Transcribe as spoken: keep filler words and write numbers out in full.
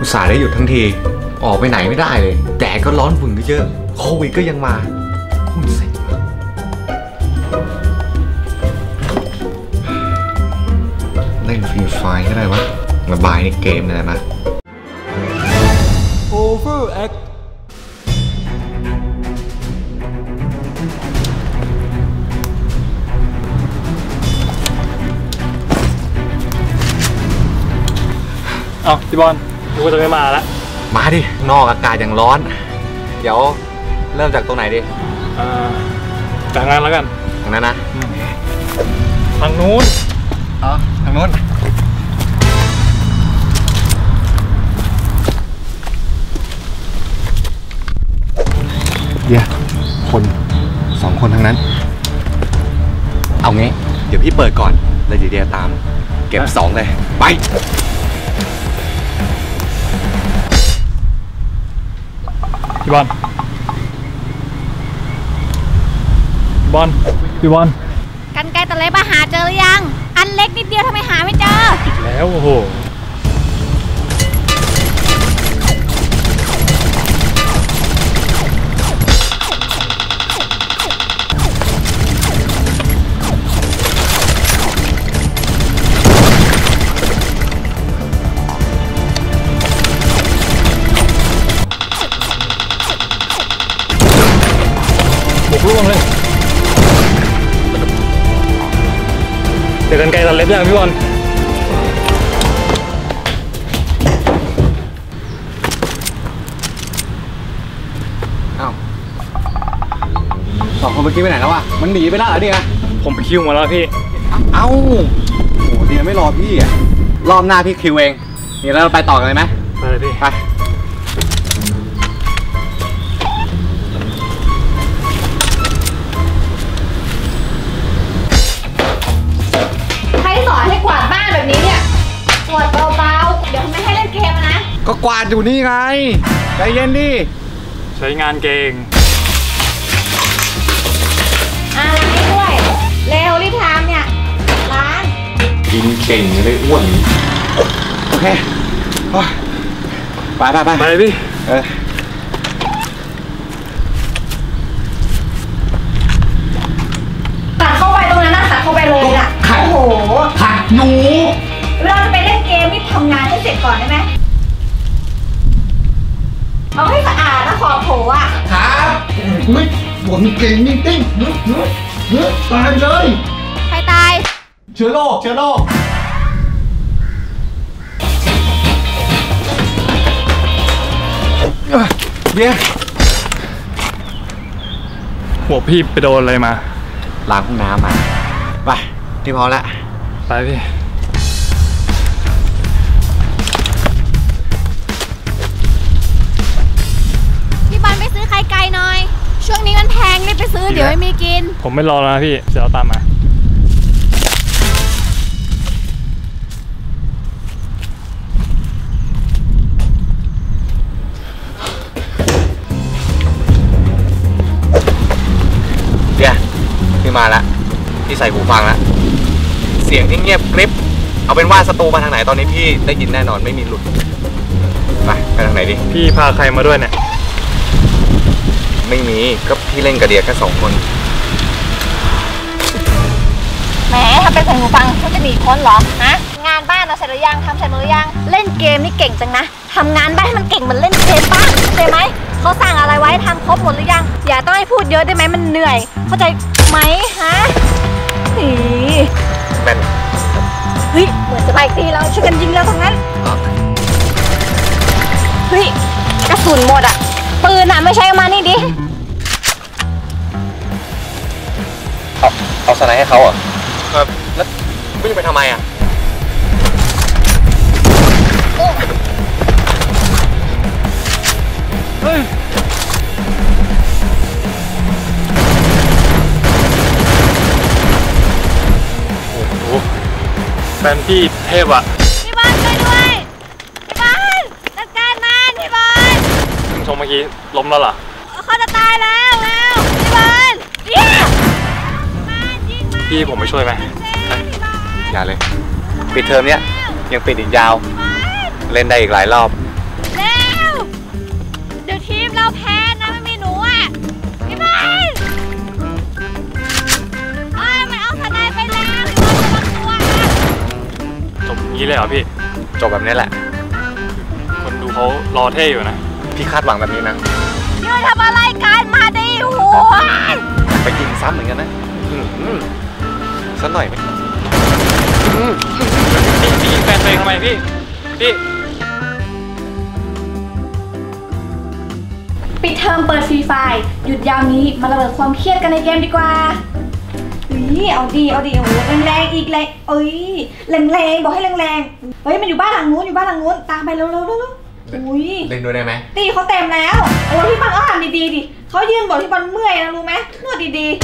อุตส่าห์ได้หยุดทั้งทีออกไปไหนไม่ได้เลยแดดก็ร้อนฝุ่นก็เยอะโควิดก็ยังมาหุ่นเซ็งเล่นฟรีไฟก็ได้วะระบายในเกมนี่แหละนะ Overactอ้าวพี่บอลกูจะไม่มาละมาดินอกอากาศอย่างร้อนเดี๋ยวเริ่มจากตรงไหนดิอ่าจากนั้นแล้วกันทางนั้นนะทางนู้นอ๋อทางนู้นเดี๋ยวคนสองคนทางนั้นเอางี้เดี๋ยวพี่เปิดก่อนแล้วเดี๋ยวตามเก็บสองเลยไปพี่บอล พี่บอล พี่บอล กันไกลตะเล็บมาหาเจอหรือยังอันเล็กนิดเดียวทำไมหาไม่เจออีกแล้วโอ้โหเดี๋ยวกันไกลตัดเล็บอย่างพี่บอลอ้าวสองคนเมื่อกี้ไปไหนแล้วอ่ะมันหนีไปแล้วเหรอเนี่ยผมไปคิวมาแล้วพี่เอ้าโอ้เดี๋ยวไม่รอพี่อ่ะรอบหน้าพี่คิวเองนี่แล้วเราไปต่อกันเลยไหมไปเลยพี่ไปก็กวาดอยู่นี่ไงใจเย็นดิใช้งานเก่งอ่าด้วยเร็วรีบทำเนี่ยร้านกินเก่งเลยอ้วนโอเคไปไปไปไปพี่เออตัดเข้าไปตรงนั้นนะตัดเข้าไปเลยอ่ะโอ้โหขัดหนูเราจะไปเล่นเกมนี่ทำงานให้เสร็จก่อนได้ไหมเอาให้สะอาดนะขอโผล่อ่ะครับอุ้ยหวงเก่งนิ่งติ้งเนื้อเนื้อเนื้อตายเลยใครตายเชื้อโรคเชื้อโรคเบี้ยหัวพี่ไปโดนอะไรมาล้างห้องน้ำมาไปที่พอละไปพี่ช่วงนี้มันแพงไม่ไปซื้อเดี๋ยวไม่มีกินผมไม่รอแล้วนะพี่จะเอาตามมาเดี๋ยวพี่มาละพี่ใส่หูฟังละเสียงที่เงียบกริบเอาเป็นว่าศัตรูมาทางไหนตอนนี้พี่ได้ยินแน่นอนไม่มีหลุดมาไปทางไหนดิพี่พาใครมาด้วยเนี่ยไม่มีก็พี่เล่นกระเดียแค่สองคนแหมทำเป็นใส่หูฟังเขาจะหนีพ้นหรอฮะงานบ้านเราเสร็จหรือยังทำเสร็จหรือยังเล่นเกมนี่เก่งจังนะทำงานบ้านให้มันเก่งเหมือนเล่นเกมบ้างเข้าใจไหมเขาสั่งอะไรไว้ทำครบหมดหรือยังอย่าต้องให้พูดเยอะได้ไหมมันเหนื่อยเข้าใจไหมฮะหีแมนเฮ้ยเหมือนจะไปอีกทีเราช่วยกันยิงแล้วตรงนั้นเฮ้ยกระสุนหมดอะปืนอ่ะไม่ใช่มานี่ดิเอาเอาสไนให้เขาอ่ะครับแล้ววิ่งไปทำไมอ่ะเฮ้ยโอ้โหแฟนที่เทพอ่ะพี่บอลช่วยด้วยพี่บอลจัดการมันพี่บอลชมเมื่อกี้ล้มแล้วล่ะเขาจะตายแล้วแล้วพี่บอล พี่ผมไปช่วยไหมอย่าเลยปิดเทอมเนี้ยยังปิดอีกยาวเล่นได้อีกหลายรอบเร็วเดี๋ยวทีมเราแพ้นะไม่มีหนูอ่ะพี่บอลเอ้ยมันเอาคะแนนไปแล้วมันตัวจบงี้เลยเหรอพี่จบแบบนี้แหละคนดูเขารอเท่อยู่นะพี่คาดหวังแบบนี้นะเดี๋ยวทำอะไรกันมาดิหัวไปยิงซ้ำเหมือนกันนะสักหน่อยไหมพี่ยิงแฟนตัวเองทำไมพี่พี่ปิดเทอมเปิดฟรีไฟล์หยุดยาวนี้มาระเบิดความเครียดกันในเกมดีกว่านี่เอาดีเอาดีโอ้โหแรงๆอีกแรงเอ้ยแรงๆบอกให้แรงๆเฮ้ยมันอยู่บ้านหลังนู้นอยู่บ้านหลังนู้นตามไปเร็วๆอุ้ยเล่นด้วยได้ไหมตีเขาเต็มแล้วโอ้พี่บอลก็หันดีๆดิเขายืนบอกพี่บอลเมื่อยนะรู้ไหมนวดดีๆ